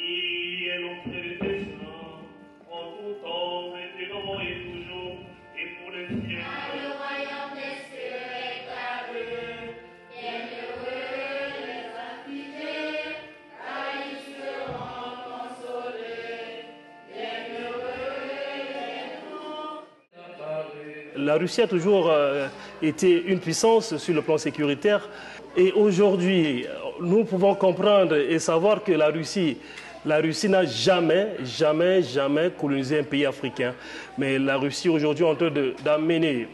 qui est l'entrée du destin, en tout temps, maintenant et toujours, et pour les siècles. Ah, le royaume des cieux est à eux, bienheureux les affligés, car ils seront consolés, bienheureux les pauvres. La Russie a toujours été une puissance sur le plan sécuritaire, et aujourd'hui, nous pouvons comprendre et savoir que la Russie n'a jamais colonisé un pays africain. Mais la Russie aujourd'hui est en train d'amener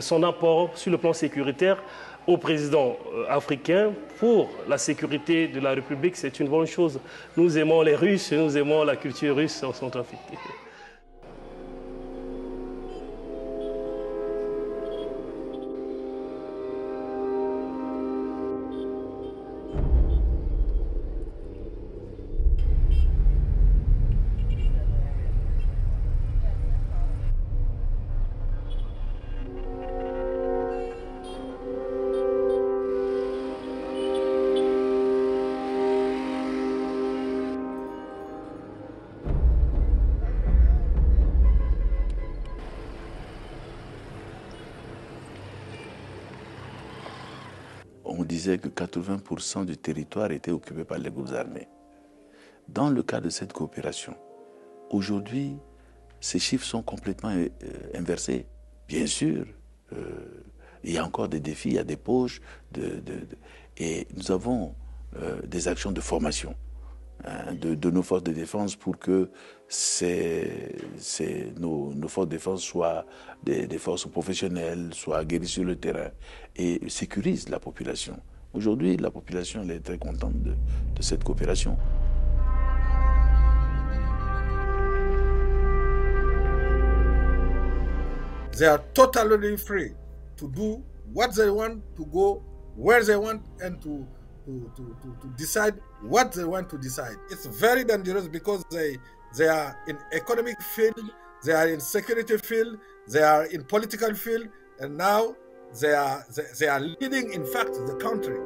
son apport sur le plan sécuritaire au président africain pour la sécurité de la République. C'est une bonne chose. Nous aimons les Russes, nous aimons la culture russe en Centrafrique. On disait que 80% du territoire était occupé par les groupes armés. Dans le cas de cette coopération, aujourd'hui, ces chiffres sont complètement inversés. Bien sûr, il y a encore des défis, il y a des poches, et nous avons des actions de formation de nos forces de défense pour que nos forces de défense soient des forces professionnelles, soient aguerries sur le terrain et sécurisent la population. Aujourd'hui, la population elle est très contente de cette coopération. They are totally free to do what they want, to go where they want, and to decide what they want to decide. It's very dangerous because they are in economic field, they are in security field, they are in political field, and now they are leading, in fact, the country.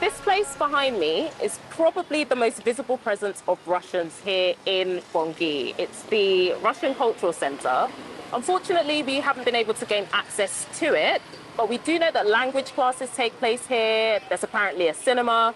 This place behind me is probably the most visible presence of Russians here in Bangui. It's the Russian Cultural Center. Unfortunately, we haven't been able to gain access to it, but we do know that language classes take place here. There's apparently a cinema,